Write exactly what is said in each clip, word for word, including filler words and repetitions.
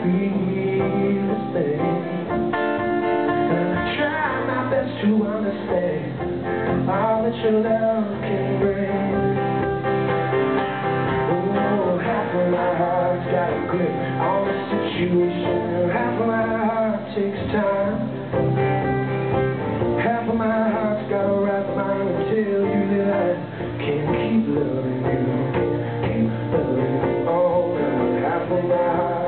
feel this pain, and I try my best to understand all that your love can bring. Oh, half of my heart's got a grip on the situation. Half of my heart takes time. Half of my heart's got a right mind to tell you that I can't keep loving you. Can't loving you. Oh, half of my heart.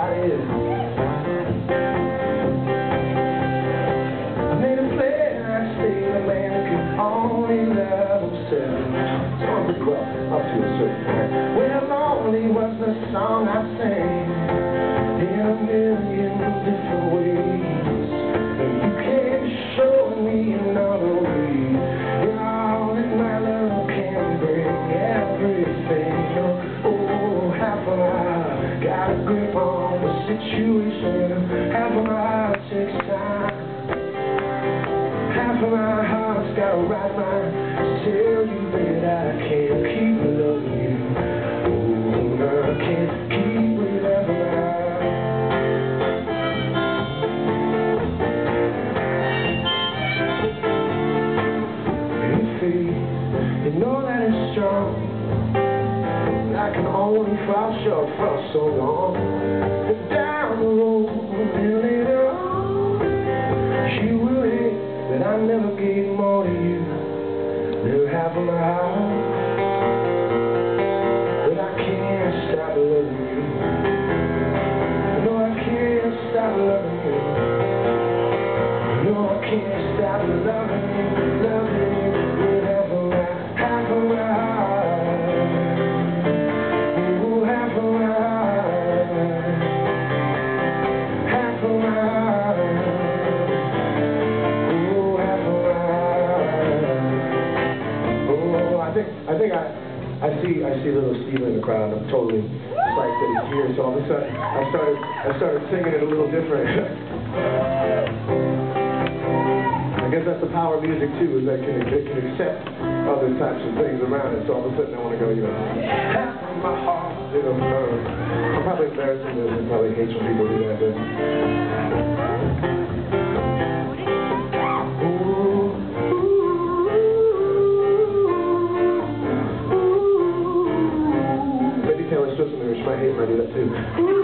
I made a plan, I stayed a man who could only love himself. So I'm pretty well up to a certain point. Well, lonely was the song I sang in a million different ways, and you came to show me another way. In all that my love can bring, everything. Oh, half of I got a grip on situation. Half of my heart takes time. Half of my heart's got a right mind to tell you that I can't keep loving you. Oh, no, I can't keep without my heart. You see, you know that it's strong, but I can only fall short for so long. I never gave more to you than half of my heart. But I can't stop loving you. No, I can't stop loving you. No, I can't stop loving you. Loving you with half of my, half of my heart. Oh, half of my heart. Half of my heart. I think I, I see, I see little Steven in the crowd. I'm totally psyched that he's here. So all of a sudden, I started, I started singing it a little different. I guess that's the power of music too, is that it can, it can accept other types of things around it. So all of a sudden, I want to go, you know, half of my heart, you know. I'm probably embarrassing this. I probably hate when people do that. But I hate when I do that too.